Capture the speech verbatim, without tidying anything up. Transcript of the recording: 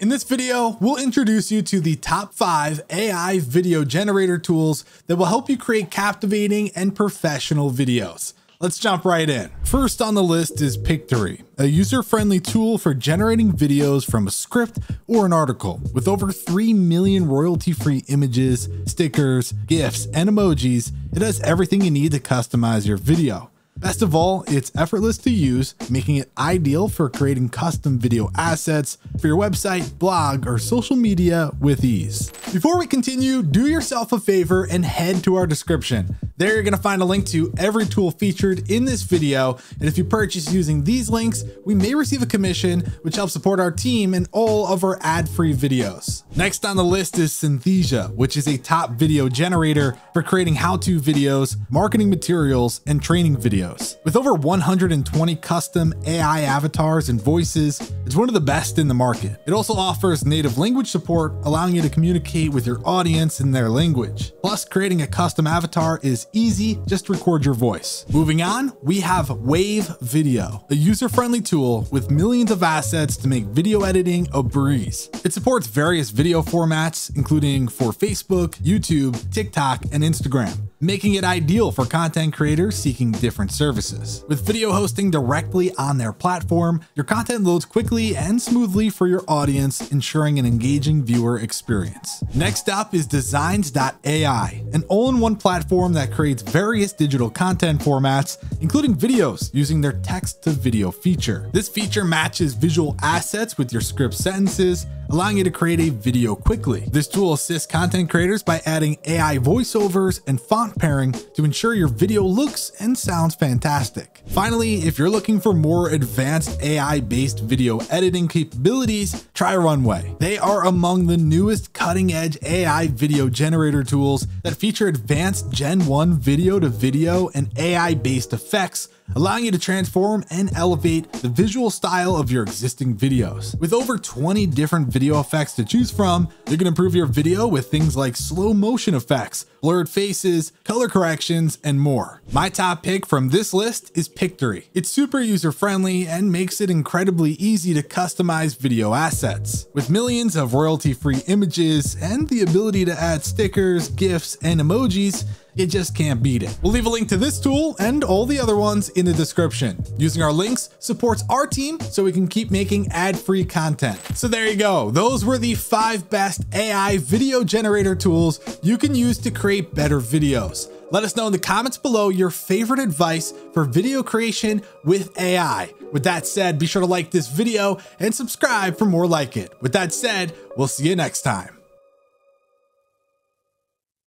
In this video, we'll introduce you to the top five A I video generator tools that will help you create captivating and professional videos. Let's jump right in. First on the list is Pictory, a user-friendly tool for generating videos from a script or an article. With over three million royalty-free images, stickers, GIFs, and emojis, it has everything you need to customize your video. Best of all, it's effortless to use, making it ideal for creating custom video assets for your website, blog, or social media with ease. Before we continue, do yourself a favor and head to our description. There you're gonna find a link to every tool featured in this video. And if you purchase using these links, we may receive a commission, which helps support our team and all of our ad-free videos. Next on the list is Synthesia, which is a top video generator for creating how-to videos, marketing materials, and training videos. With over one hundred twenty custom A I avatars and voices, it's one of the best in the market. It also offers native language support, allowing you to communicate with your audience in their language. Plus, creating a custom avatar is easy. Just record your voice. Moving on, we have Wave Video, a user-friendly tool with millions of assets to make video editing a breeze. It supports various video formats, including for Facebook, YouTube, TikTok, and Instagram, making it ideal for content creators seeking different services. With video hosting directly on their platform, your content loads quickly and smoothly for your audience, ensuring an engaging viewer experience. Next up is Designs dot A I, an all-in-one platform that creates various digital content formats, including videos, using their text-to-video feature. This feature matches visual assets with your script sentences, allowing you to create a video quickly. This tool assists content creators by adding A I voiceovers and font pairing to ensure your video looks and sounds fantastic. Finally, if you're looking for more advanced A I-based video editing capabilities, try Runway. They are among the newest cutting-edge A I video generator tools that feature advanced Gen one video-to-video and A I-based effects, allowing you to transform and elevate the visual style of your existing videos. With over twenty different video effects to choose from, you can improve your video with things like slow motion effects, blurred faces, color corrections, and more. My top pick from this list is Pictory. It's super user-friendly and makes it incredibly easy to customize video assets. With millions of royalty-free images and the ability to add stickers, GIFs, and emojis, you just can't beat it. We'll leave a link to this tool and all the other ones in the description. Using our links supports our team so we can keep making ad-free content. So there you go. Those were the five best A I video generator tools you can use to create better videos. Let us know in the comments below your favorite advice for video creation with A I. With that said, be sure to like this video and subscribe for more like it. With that said, we'll see you next time.